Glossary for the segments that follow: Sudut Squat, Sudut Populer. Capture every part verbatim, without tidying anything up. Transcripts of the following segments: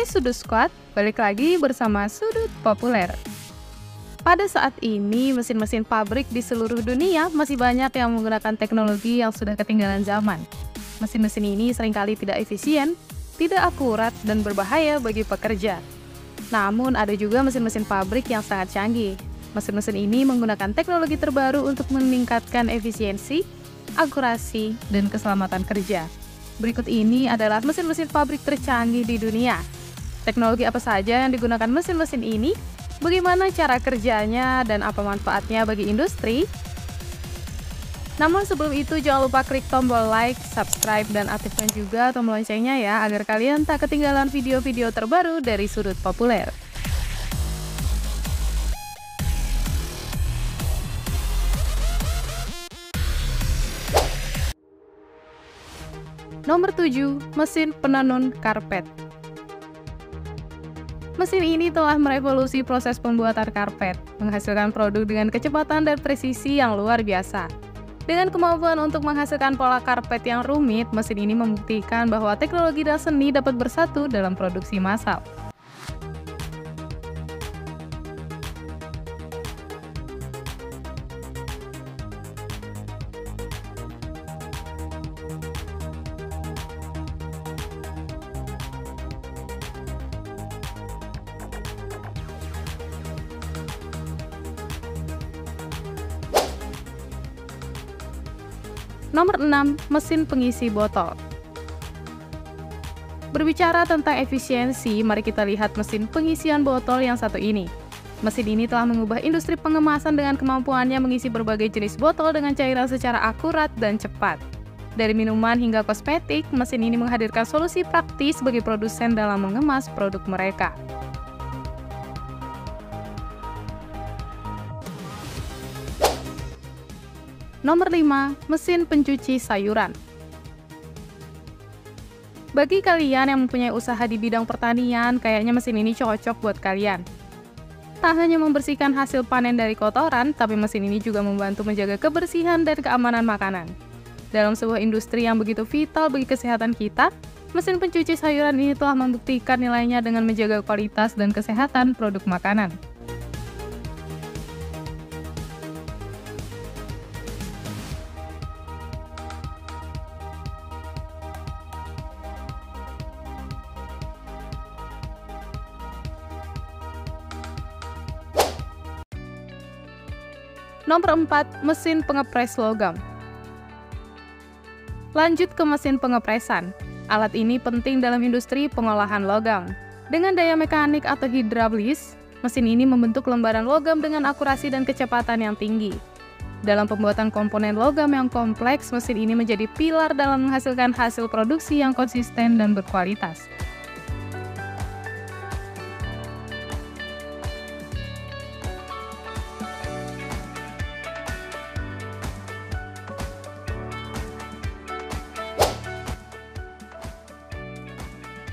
Hai Sudut Squat, balik lagi bersama Sudut Populer. Pada saat ini, mesin-mesin pabrik di seluruh dunia masih banyak yang menggunakan teknologi yang sudah ketinggalan zaman. Mesin-mesin ini seringkali tidak efisien, tidak akurat, dan berbahaya bagi pekerja. Namun, ada juga mesin-mesin pabrik yang sangat canggih. Mesin-mesin ini menggunakan teknologi terbaru untuk meningkatkan efisiensi, akurasi, dan keselamatan kerja. Berikut ini adalah mesin-mesin pabrik tercanggih di dunia. Teknologi apa saja yang digunakan mesin-mesin ini, bagaimana cara kerjanya, dan apa manfaatnya bagi industri? Namun sebelum itu, jangan lupa klik tombol like, subscribe, dan aktifkan juga tombol loncengnya ya, agar kalian tak ketinggalan video-video terbaru dari Sudut Populer. Nomor tujuh. Mesin penenun karpet. Mesin ini telah merevolusi proses pembuatan karpet, menghasilkan produk dengan kecepatan dan presisi yang luar biasa. Dengan kemampuan untuk menghasilkan pola karpet yang rumit, mesin ini membuktikan bahwa teknologi dan seni dapat bersatu dalam produksi massal. Nomor enam. Mesin pengisi botol. Berbicara tentang efisiensi, mari kita lihat mesin pengisian botol yang satu ini. Mesin ini telah mengubah industri pengemasan dengan kemampuannya mengisi berbagai jenis botol dengan cairan secara akurat dan cepat. Dari minuman hingga kosmetik, mesin ini menghadirkan solusi praktis bagi produsen dalam mengemas produk mereka. Nomor lima. Mesin pencuci sayuran. Bagi kalian yang mempunyai usaha di bidang pertanian, kayaknya mesin ini cocok buat kalian. Tak hanya membersihkan hasil panen dari kotoran, tapi mesin ini juga membantu menjaga kebersihan dan keamanan makanan. Dalam sebuah industri yang begitu vital bagi kesehatan kita, mesin pencuci sayuran ini telah membuktikan nilainya dengan menjaga kualitas dan kesehatan produk makanan. Nomor empat. Mesin pengepres logam. Lanjut ke mesin pengepresan. Alat ini penting dalam industri pengolahan logam. Dengan daya mekanik atau hidraulis, mesin ini membentuk lembaran logam dengan akurasi dan kecepatan yang tinggi. Dalam pembuatan komponen logam yang kompleks, mesin ini menjadi pilar dalam menghasilkan hasil produksi yang konsisten dan berkualitas.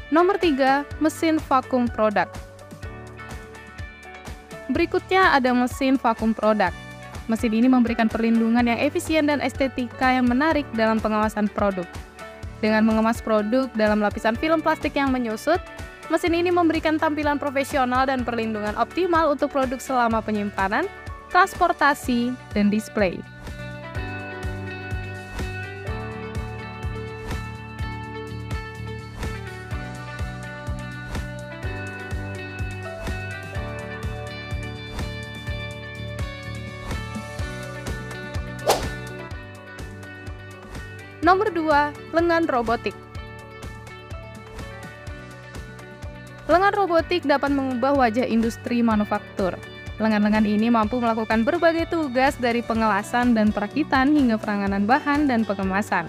Nomor tiga. Mesin vakum produk. Berikutnya ada mesin vakum produk. Mesin ini memberikan perlindungan yang efisien dan estetika yang menarik dalam pengawasan produk. Dengan mengemas produk dalam lapisan film plastik yang menyusut, mesin ini memberikan tampilan profesional dan perlindungan optimal untuk produk selama penyimpanan, transportasi, dan display. Nomor dua. Lengan robotik. Lengan robotik dapat mengubah wajah industri manufaktur. Lengan-lengan ini mampu melakukan berbagai tugas dari pengelasan dan perakitan hingga penanganan bahan dan pengemasan.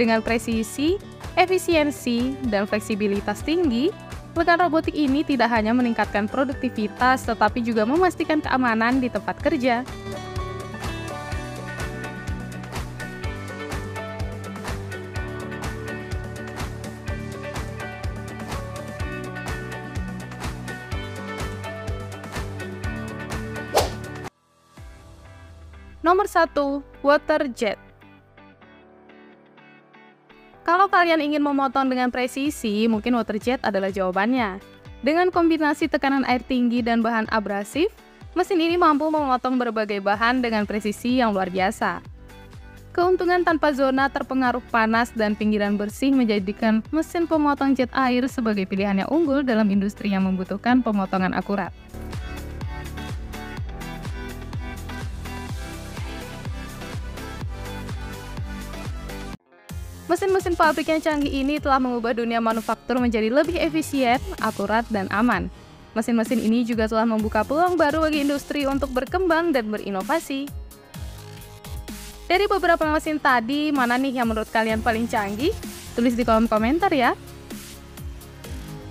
Dengan presisi, efisiensi, dan fleksibilitas tinggi, lengan robotik ini tidak hanya meningkatkan produktivitas, tetapi juga memastikan keamanan di tempat kerja. Nomor satu. Water jet. Kalau kalian ingin memotong dengan presisi, mungkin water jet adalah jawabannya. Dengan kombinasi tekanan air tinggi dan bahan abrasif, mesin ini mampu memotong berbagai bahan dengan presisi yang luar biasa. Keuntungan tanpa zona terpengaruh panas dan pinggiran bersih menjadikan mesin pemotong jet air sebagai pilihan yang unggul dalam industri yang membutuhkan pemotongan akurat. Mesin-mesin pabrik yang canggih ini telah mengubah dunia manufaktur menjadi lebih efisien, akurat, dan aman. Mesin-mesin ini juga telah membuka peluang baru bagi industri untuk berkembang dan berinovasi. Dari beberapa mesin tadi, mana nih yang menurut kalian paling canggih? Tulis di kolom komentar ya!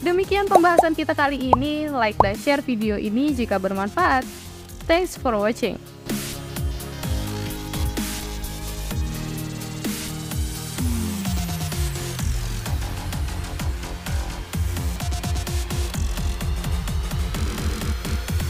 Demikian pembahasan kita kali ini. Like dan share video ini jika bermanfaat. Thanks for watching!